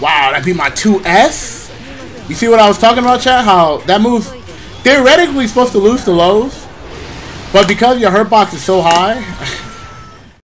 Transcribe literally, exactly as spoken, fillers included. Wow, that'd be my two S? You see what I was talking about, chat? How that move's theoretically supposed to lose the lows, but because your hurt box is so high...